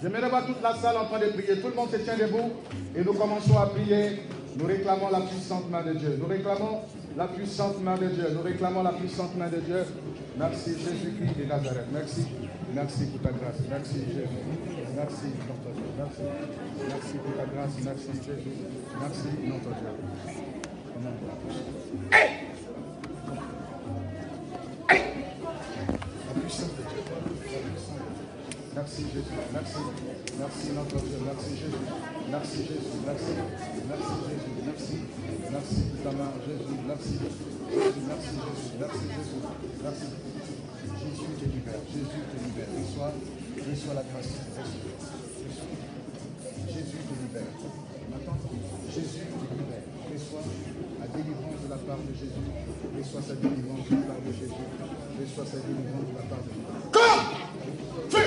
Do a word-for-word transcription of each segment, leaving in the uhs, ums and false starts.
J'aimerais voir toute la salle en train de prier. Tout le monde se tient debout et nous commençons à prier. Nous réclamons la puissante main de Dieu. Nous réclamons la puissante main de Dieu. Nous réclamons la puissante main de Dieu. Merci Jésus-Christ de Nazareth. Merci. Merci pour ta grâce. Merci Jésus. Merci notre Dieu. Merci. Merci pour ta grâce. Merci Jésus. Merci notre Dieu. Hey! Hey! La puissance de Dieu. La puissance de Dieu. Merci Jésus, merci, merci notre Dieu, merci Jésus, merci Jésus, merci, merci Jésus, merci, merci de ta main, Jésus, merci, Jésus, merci Jésus, merci Jésus, merci. Jésus te libère, Jésus te libère, reçois, reçois la grâce, reçois, Jésus te libère. Maintenant, Jésus te libère, reçois la délivrance de la part de Jésus, reçois sa délivrance de la part de Jésus, reçois sa délivrance de la part de Jésus. Comme feu!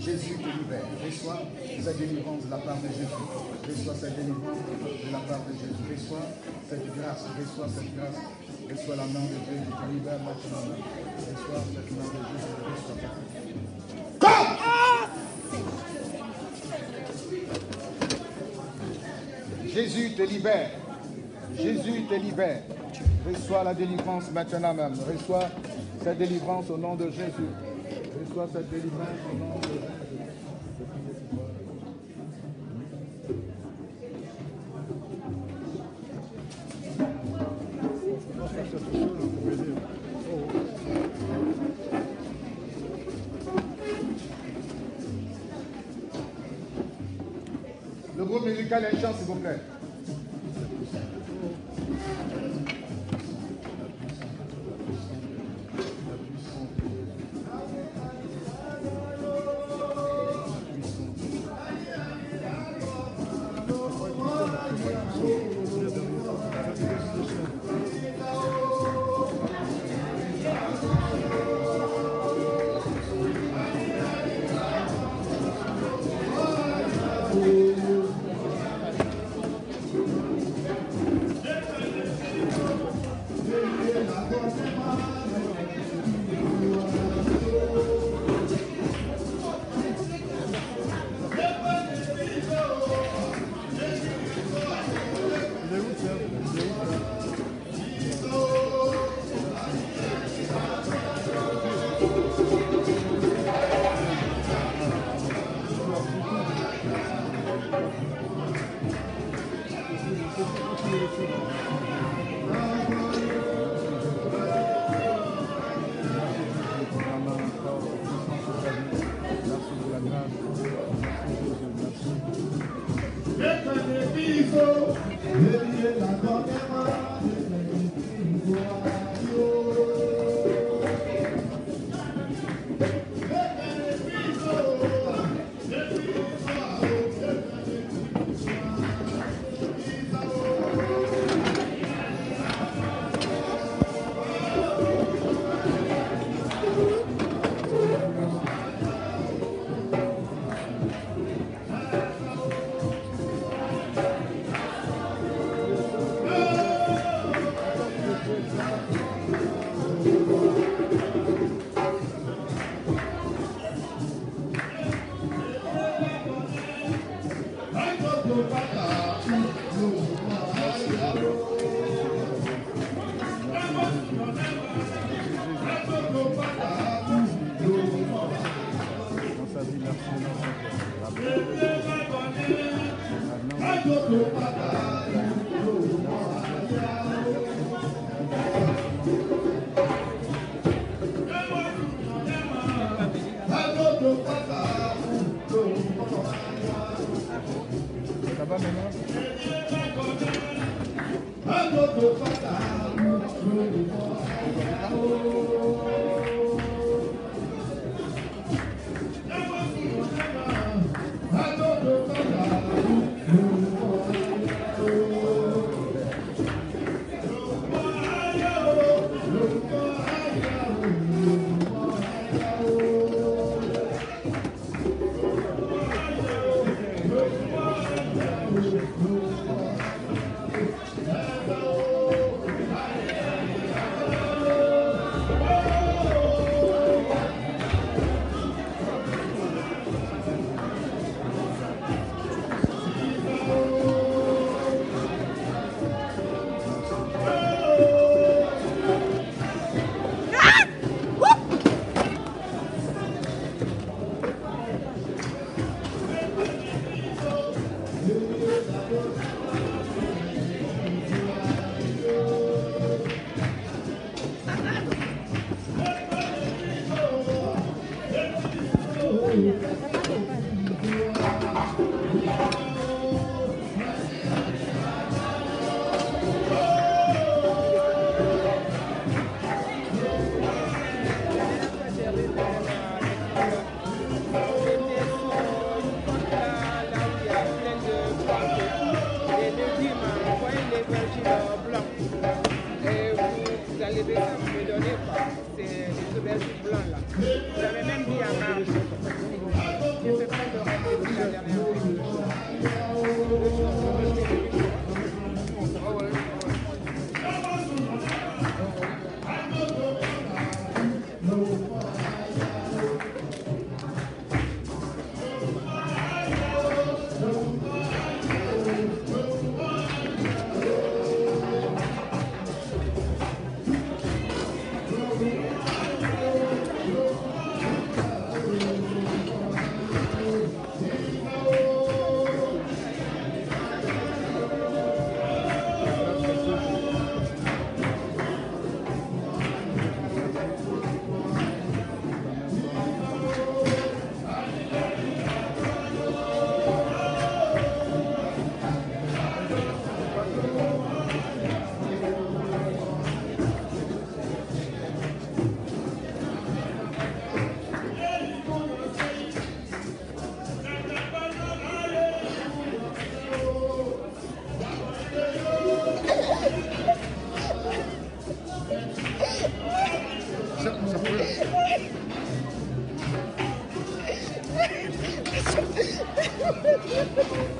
Jésus te libère, reçois sa délivrance de la part de Jésus, reçois sa délivrance de la part de Jésus, reçois cette grâce, reçois cette grâce, reçois la main de Dieu qui te libère maintenant, reçois cette main de Jésus, reçois ta main. Jésus te libère, Jésus te libère, reçois la délivrance maintenant même, reçois cette délivrance au nom de Jésus. Reçois cette délivrance au nom de Jésus. Le groupe musical est un chant, s'il vous plaît. Good. Thank you.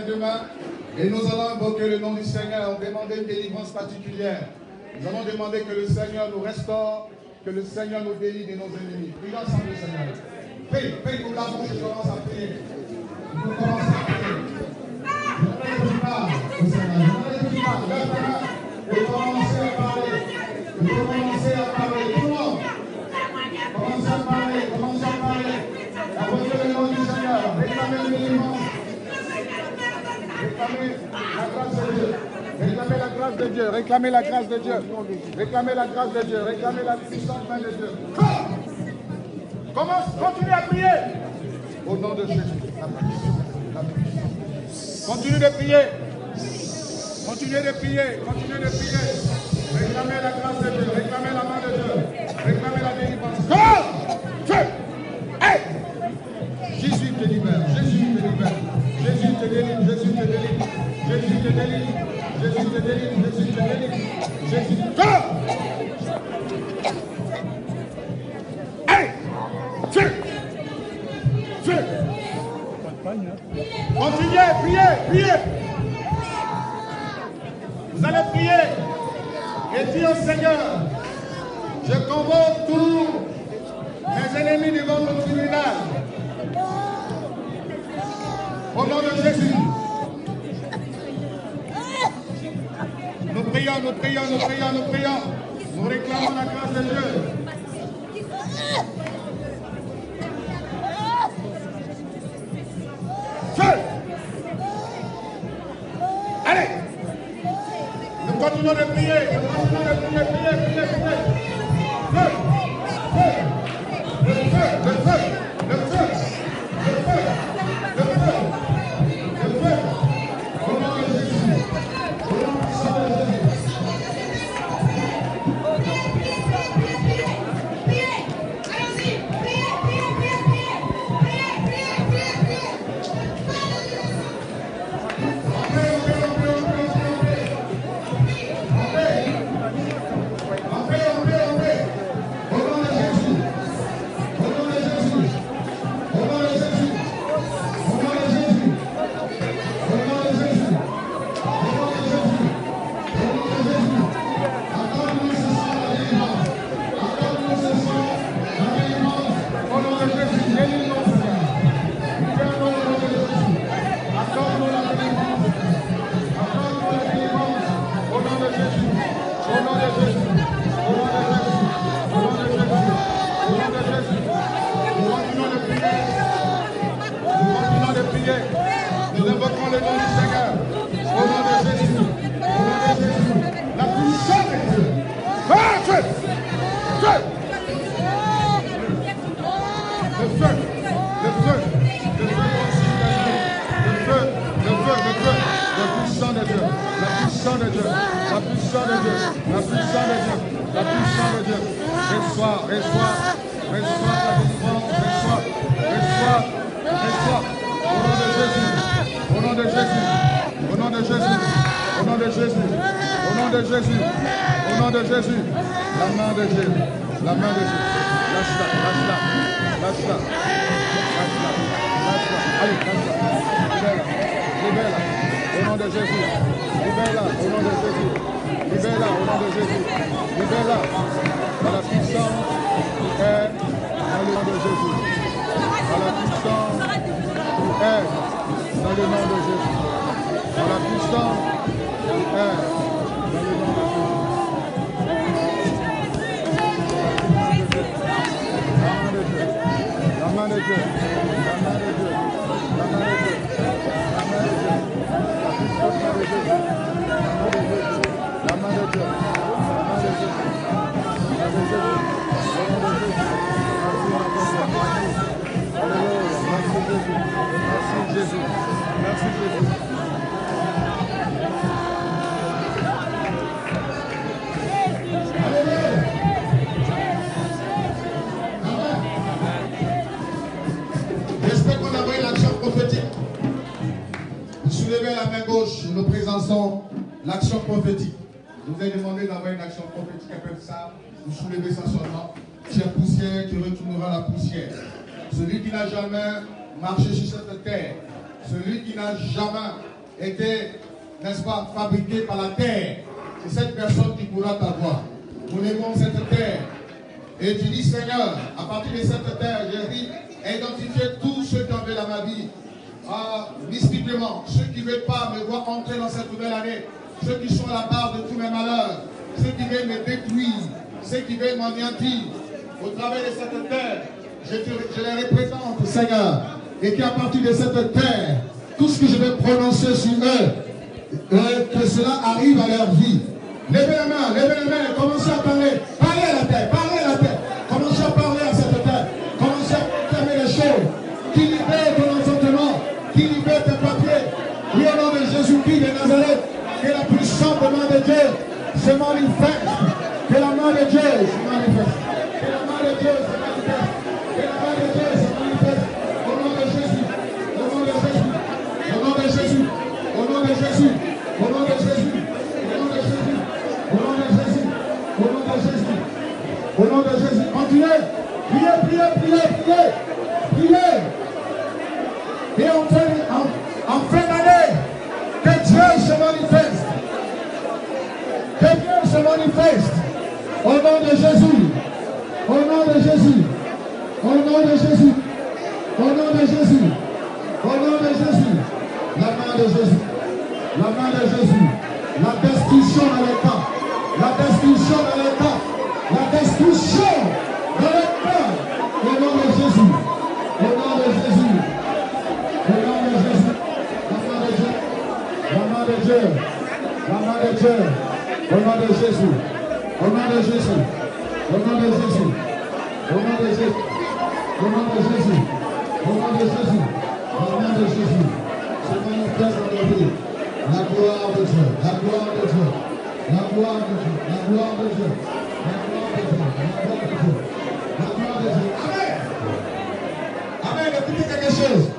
éternel demain. Et nous allons invoquer le nom du Seigneur, demander une délivrance particulière. Nous allons demander que le Seigneur nous restaure, que le Seigneur nous délivre de nos ennemis. Prions ensemble le Seigneur. Prie, prie pour la bouche, je commence à prier. Nous commençons à prier. Je ne parle au Seigneur. Je ne parle pas. Et commencez à parler. Et commencez à parler. Tout le monde. Commencez à parler. Commencez à parler. Apportez le nom du Seigneur. Réclamez le délivrance. Réclamez la grâce de Dieu. Réclamez la grâce de Dieu, réclamez la grâce de Dieu, réclamez la grâce de Dieu, réclamez la puissance main de Dieu. Commence, continue à prier. Au nom de Jésus. Continue de prier. Continuez de prier. Continuez de prier. Réclamez la grâce de Dieu. Réclamez la main de Dieu. Réclamez la délivrance. Jésus te libère. Jésus te libère. Jésus te délivre. Jésus te délivre. Jésus te délivre. Jésus te délivre, Jésus te délivre, Jésus te délivre. Hey! Dieu! Dieu! Continuez, priez, priez. Vous allez prier et dire au Seigneur, je convoque tous mes ennemis devant mon tribunal. Au nom de Jésus. Nous prions, nous prions, nous prions, nous prions. Nous réclamons la grâce de Dieu. Feu! Allez! Nous continuons de prier, nous continuons de prier, prier, prier, prier. Feu! Feu! Le feu, le feu, le feu, le feu, le feu, le feu. Au nom de Jésus. Au nom de Jésus. Jamais marché sur cette terre, celui qui n'a jamais était, n'est-ce pas, fabriquée par la terre. C'est cette personne qui pourra t'avoir. Nous levons cette terre. Et tu dis, Seigneur, à partir de cette terre, j'ai dit, identifier tous ceux qui ont fait la ma vie. Ah, mystiquement, ceux qui ne veulent pas me voir entrer dans cette nouvelle année, ceux qui sont à la barre de tous mes malheurs, ceux qui veulent me détruire, ceux qui veulent m'anéantir, au travers de cette terre, je, te, je les représente, Seigneur, et qu'à partir de cette terre, tout ce que je vais prononcer sur eux, euh, que cela arrive à leur vie. Levez la main, levez la main, commencez à parler, parlez à la terre, parlez à la terre, commencez à parler à cette terre, commencez à fermer les choses, qui libère ton enchantement, qui libère tes papiers, oui, au nom de Jésus-Christ de Nazareth, que la puissante main de Dieu se manifeste, que la main de Dieu se manifeste, que la main de Dieu se manifeste, que la main de Dieu se manifeste, au nom de Jésus, au nom de Jésus, au nom de Jésus, au nom de Jésus, au nom de Jésus, au nom de Jésus, au nom de Jésus, au nom de Jésus, au nom de Jésus, continuez, priez, priez, priez, priez, priez, et en fin d'année, que Dieu se manifeste, que Dieu se manifeste, au nom de Jésus, au nom de Jésus, au nom de Jésus, au nom de Jésus, au nom de Jésus, la main de Jésus, la main de Jésus, la destruction dans le temps, la destruction dans le temps, la destruction dans le temps, au nom de Jésus, au nom de Jésus, au nom de Jésus, la main de Dieu, la main de Dieu, la main de Dieu, au nom de Jésus, au nom de Jésus, au nom de Jésus, au nom de Jésus, au nom de Jésus, au nom de Jésus, au nom de Jésus, se manifeste dans nos vies, la gloire de Dieu, la gloire de Dieu, la gloire de Dieu, la gloire de Dieu, la gloire de Dieu, la gloire de Dieu, la gloire de Dieu. Amen. Amen, écoutez quelque chose,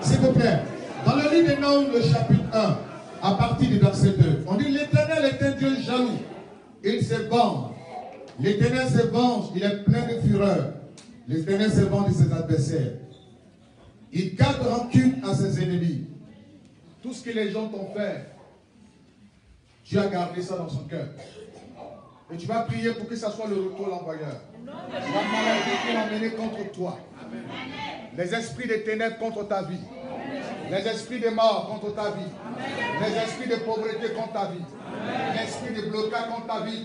s'il vous plaît. Dans le livre de Nombre, le chapitre un, à partir du verset deux, on dit l'Éternel est un Dieu jaloux, il se venge. L'Éternel se venge, il est plein de fureur. L'Éternel se venge de ses adversaires. Il garde rancune à ses ennemis. Tout ce que les gens t'ont fait, Dieu a gardé ça dans son cœur. Et tu vas prier pour que ça soit le retour l'envoyeur. La maladie qui l'a mené contre toi. Les esprits des ténèbres contre ta vie. Les esprits de mort contre ta vie. Les esprits de pauvreté contre ta vie. L'esprit de blocage contre ta vie.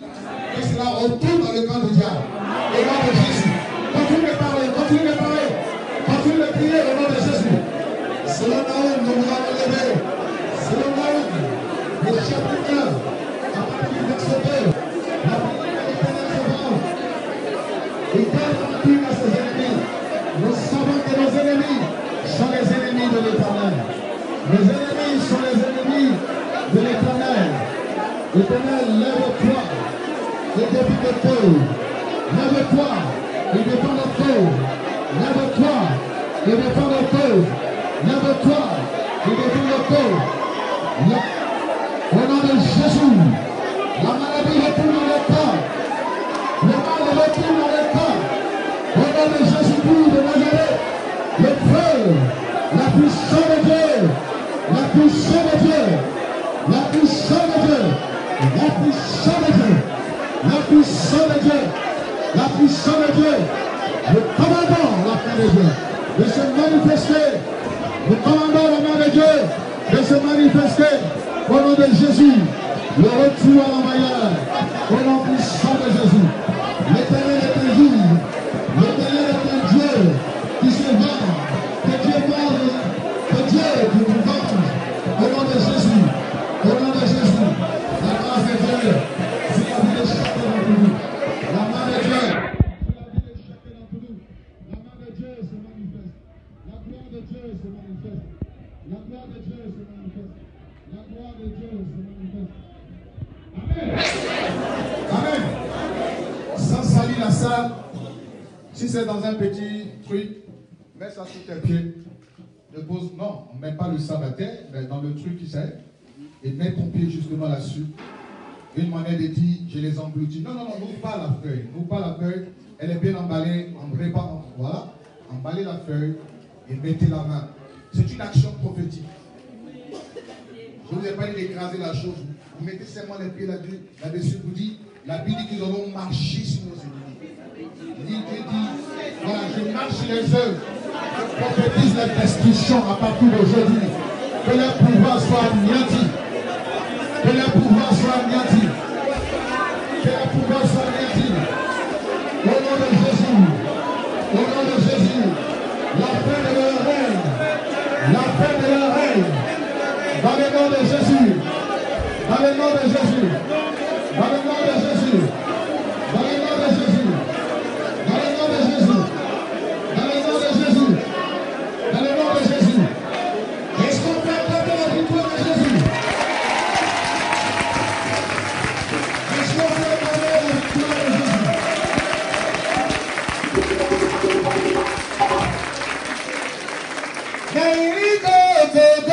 Que cela retourne dans le camp du diable. Au nom de Jésus. Continue de parler, continue de parler. Continue de prier au nom de Jésus. Selon Naoum, nous nous allons lever. Selon Naoum, le chapitre un, à partir du verset deux, la parole de l'Éternel se venge. Il donne rancune à ses ennemis. Nous savons que nos ennemis sont les ennemis de l'Éternel. Nos ennemis sont les ennemis de l'Éternel. L'Éternel, lève-toi et défie le feu. Lève-toi et défie le feu. Lève-toi et défie le feu. Lève-toi et défie le feu. Au nom de Jésus, la maladie retourne dans le temps. Le mal retourne dans le temps. Au nom de Jésus-Christ de Nazareth, le feu, la puissance de Dieu, la puissance de Dieu, la puissance de Dieu. La puissance de Dieu, la puissance de Dieu, la puissance de Dieu, nous commandons la main de Dieu de se manifester, nous commandons la main de Dieu de se manifester, au nom de Jésus, le retour à l'envoyeur, au nom puissant de Jésus, l'Éternel est un jour, l'Éternel est un Dieu qui se venge, que Dieu venge, que Dieu qui nous venge, au nom de Jésus, au nom de Jésus. Si c'est dans un petit truc, mets ça sous tes pieds. Ne pose, non, on ne met pas le sable à terre, mais dans le truc qui sait, et mets ton pied justement là-dessus. Une manière de dire, je les engloutis. Non, non, non, n'ouvre pas la feuille. N'ouvre pas la feuille, elle est bien emballée, on ne répand, voilà. Emballez la feuille et mettez la main. C'est une action prophétique. Je ne vous ai pas dit d'écraser la chose. Vous mettez seulement les pieds là-dessus. Vous dites, la Bible dit qu'ils auront marché sur nos ennemis. Dieu dit, voilà, je marche les œuvres. Je prophétise la destruction à partir d'aujourd'hui. Que leur pouvoir soit anéanti. Que leur pouvoir soit anéanti. Que leur pouvoir soit anéanti. Au nom de Jésus. Au nom de Jésus. La fin de leur règne. La fin de leur règne. Dans le nom de Jésus. Dans le nom de Jésus. Dans le nom de Jésus. Dans le nom de Jésus. Dans le nom de Jésus. Dans le nom de Jésus. Dans le nom de Jésus. Est-ce qu'on peut acclamer la victoire de Jésus? Est-ce qu'on peut acclamer la victoire de Jésus? Béni de Dieu. Est-ce qu'on peut acclamer Jésus?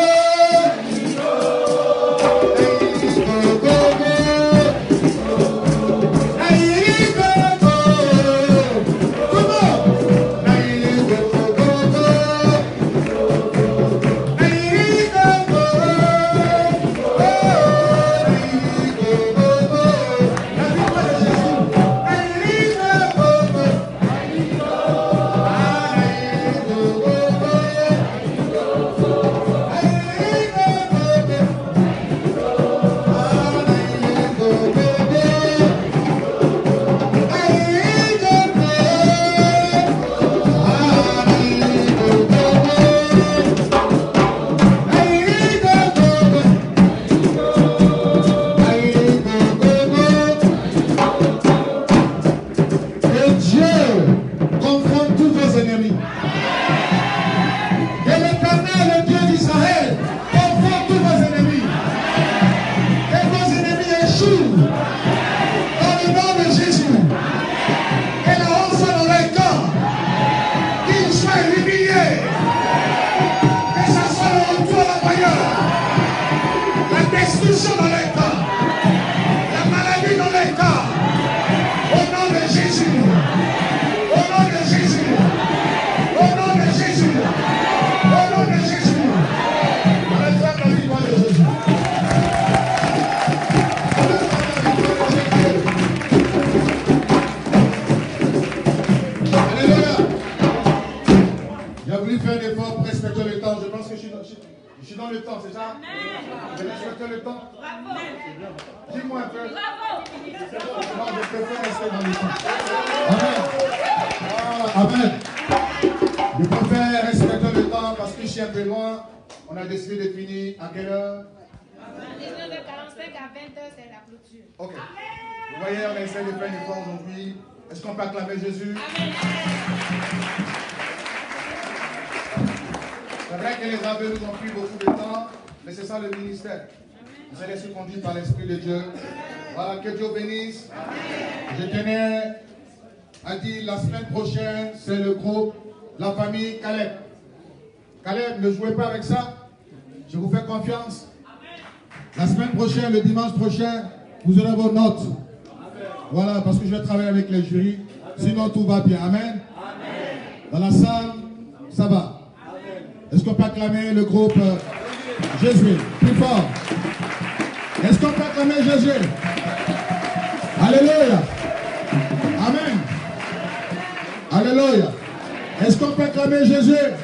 C'est vrai que les aveugles nous ont pris beaucoup de temps, mais c'est ça le ministère. Vous allez se conduire par l'Esprit de Dieu. Voilà, que Dieu bénisse. Je tenais à dire, la semaine prochaine, c'est le groupe, la famille Caleb. Caleb, ne jouez pas avec ça. Je vous fais confiance. La semaine prochaine, le dimanche prochain, vous aurez vos notes. Voilà, parce que je vais travailler avec les jurys. Amen. Sinon, tout va bien. Amen. Amen. Dans la salle, ça va. Est-ce qu'on peut acclamer le groupe euh, Jésus? Plus fort. Est-ce qu'on peut acclamer Jésus? Alléluia. Amen. Alléluia. Est-ce qu'on peut acclamer Jésus?